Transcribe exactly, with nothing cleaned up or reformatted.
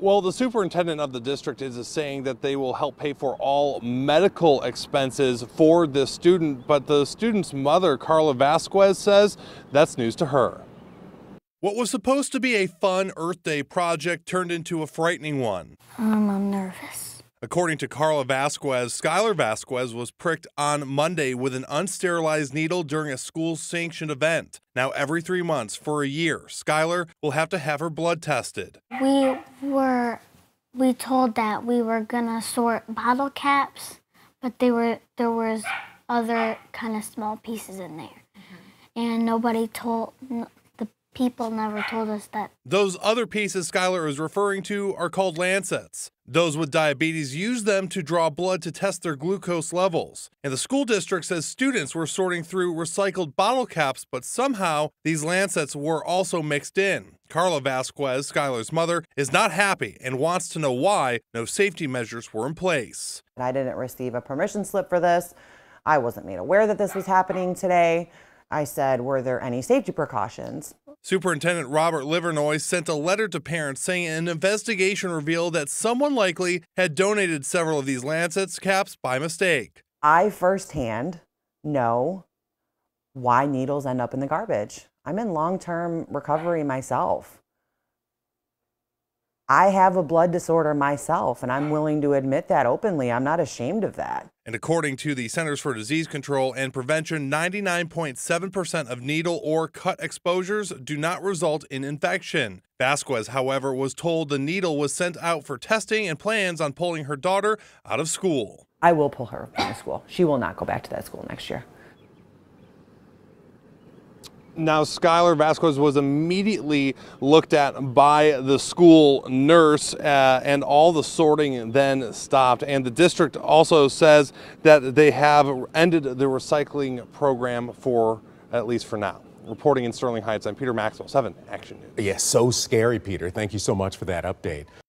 Well, the superintendent of the district is saying that they will help pay for all medical expenses for this student, but the student's mother, Carla Vasquez, says that's news to her. What was supposed to be a fun Earth Day project turned into a frightening one. Um, I'm nervous. According to Carla Vasquez, Schuyler Vasquez was pricked on Monday with an unsterilized needle during a school-sanctioned event. Now, every three months for a year, Schuyler will have to have her blood tested. We were, we told that we were gonna sort bottle caps, but they were there was other kind of small pieces in there, mm-hmm. and nobody told. People never told us that. Those other pieces Schuyler is referring to are called lancets. Those with diabetes use them to draw blood to test their glucose levels. And the school district says students were sorting through recycled bottle caps, but somehow these lancets were also mixed in. Carla Vasquez, Schuyler's mother, is not happy and wants to know why no safety measures were in place. I didn't receive a permission slip for this. I wasn't made aware that this was happening today. I said, were there any safety precautions? Superintendent Robert Livernois sent a letter to parents saying an investigation revealed that someone likely had donated several of these lancets caps by mistake. I firsthand know why needles end up in the garbage. I'm in long-term recovery myself. I have a blood disorder myself, and I'm willing to admit that openly. I'm not ashamed of that. And according to the Centers for Disease Control and Prevention, ninety-nine point seven percent of needle or cut exposures do not result in infection. Vasquez, however, was told the needle was sent out for testing and plans on pulling her daughter out of school. I will pull her out of school. She will not go back to that school next year. Now, Schuyler Vasquez was immediately looked at by the school nurse, uh, and all the sorting then stopped. And the district also says that they have ended the recycling program for at least for now. Reporting in Sterling Heights, I'm Peter Maxwell, seven Action News. Yes, so scary, Peter. Thank you so much for that update.